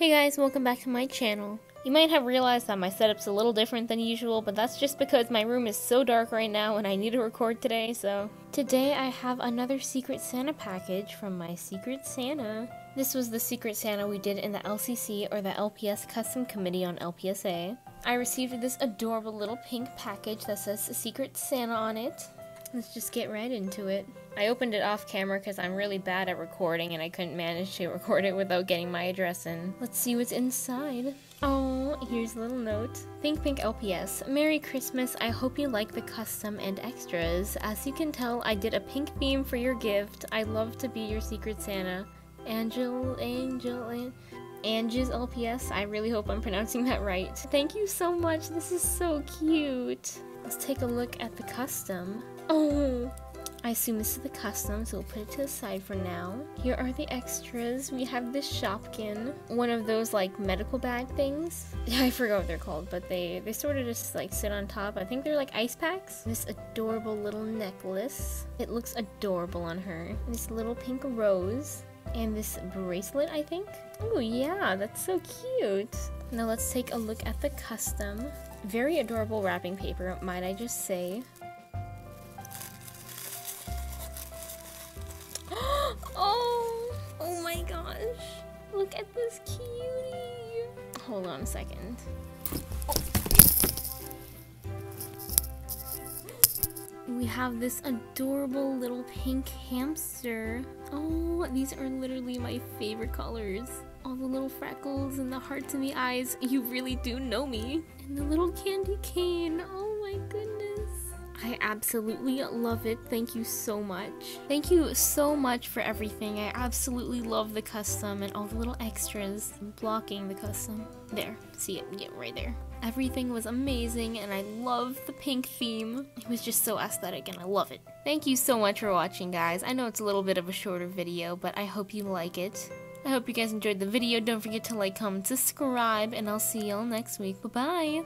Hey guys, welcome back to my channel. You might have realized that my setup's a little different than usual, but that's just because my room is so dark right now and I need to record today, so... Today I have another Secret Santa package from my Secret Santa. This was the Secret Santa we did in the LCC, or the LPS Custom Committee on LPSA. I received this adorable little pink package that says Secret Santa on it. Let's just get right into it. I opened it off camera because I'm really bad at recording and I couldn't manage to record it without getting my address in. Let's see what's inside. Oh, here's a little note. ThinkPinkLPS, Merry Christmas. I hope you like the custom and extras. As you can tell, I did a pink beam for your gift. I love to be your Secret Santa. AngesLPS, I really hope I'm pronouncing that right. Thank you so much. This is so cute. Let's take a look at the custom. Oh, I assume this is the custom, so we'll put it to the side for now. Here are the extras. We have this Shopkin, one of those like medical bag things. Yeah, I forgot what they're called, but they sort of just like sit on top. I think they're like ice packs. This adorable little necklace. It looks adorable on her. This little pink rose and this bracelet, I think. Oh yeah, that's so cute. Now let's take a look at the custom. Very adorable wrapping paper, might I just say. Oh my gosh, look at this cutie. Hold on a second. Oh. We have this adorable little pink hamster. Oh, these are literally my favorite colors. All the little freckles and the hearts in the eyes. You really do know me. And the little candy cane. Oh my goodness. I absolutely love it. Thank you so much. Thank you so much for everything. I absolutely love the custom and all the little extras. I'm blocking the custom. There. See it? Yeah, right there. Everything was amazing and I love the pink theme. It was just so aesthetic and I love it. Thank you so much for watching, guys. I know it's a little bit of a shorter video, but I hope you like it. I hope you guys enjoyed the video. Don't forget to like, comment, subscribe, and I'll see y'all next week. Bye-bye!